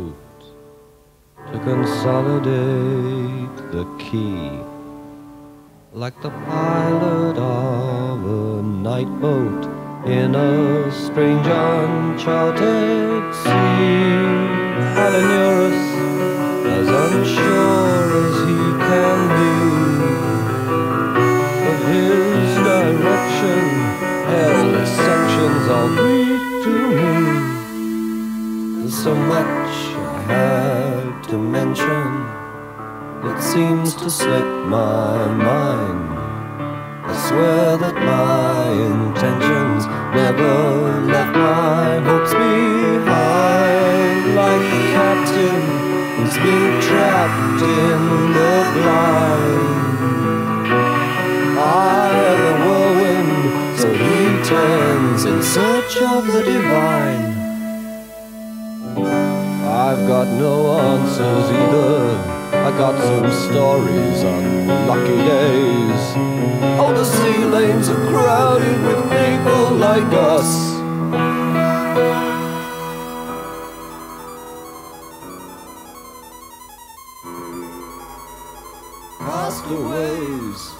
note to consolidate the key, like the pilot of a night boat in a strange uncharted sea. Palinurus, as unsure as he can be of his direction, held sections all Greek to me. There's so much I had to mention, it seems to slip my mind. I swear that my intentions never left my hopes behind. Like the captain who's being trapped in the blind, I am a whirlwind, so he turns in search of the divine. I've got no answers either, I got some stories on lucky days. All the sea lanes are crowded with people like us. Castaways.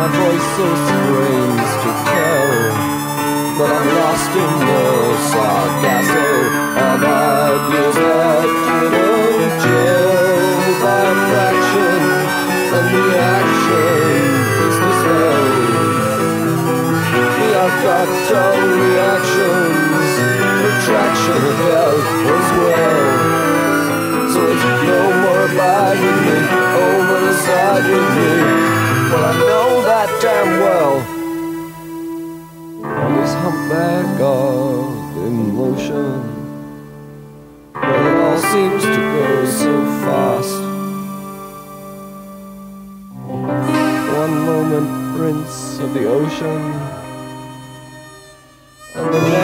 My voice so strains to tell, but I'm lost in the sargasso of ideas that couldn't chill by fraction, and the action is the spell. We have got our reactions, retraction felt as well. So it's no more abide with me, over the side with me. Well, I know that damn well. On this humpback of emotion, but it all seems to go so fast. One moment, prince of the ocean, and the next